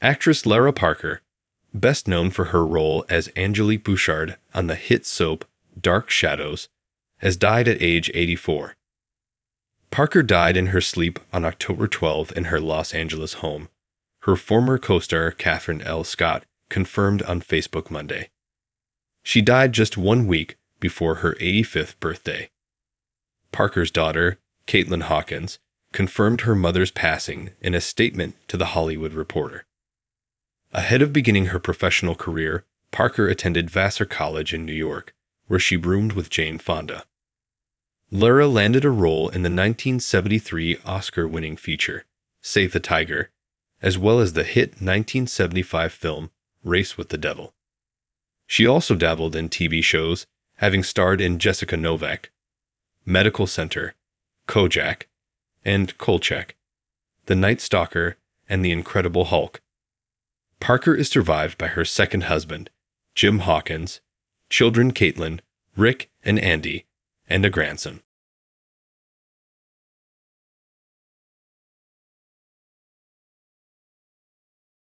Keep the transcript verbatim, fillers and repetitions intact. Actress Lara Parker, best known for her role as Angelique Bouchard on the hit soap Dark Shadows, has died at age eighty-four. Parker died in her sleep on October twelfth in her Los Angeles home, her former co-star Kathryn L. Scott confirmed on Facebook Monday. She died just one week before her eighty-fifth birthday. Parker's daughter, Caitlin Hawkins, confirmed her mother's passing in a statement to The Hollywood Reporter. Ahead of beginning her professional career, Parker attended Vassar College in New York, where she roomed with Jane Fonda. Lara landed a role in the nineteen seventy-three Oscar-winning feature, Save the Tiger, as well as the hit nineteen seventy-five film, Race with the Devil. She also dabbled in T V shows, having starred in Jessica Novak, Medical Center, Kojak, and Kolchak, The Night Stalker, and The Incredible Hulk. Parker is survived by her second husband, Jim Hawkins, children Caitlin, Rick, and Andy, and a grandson.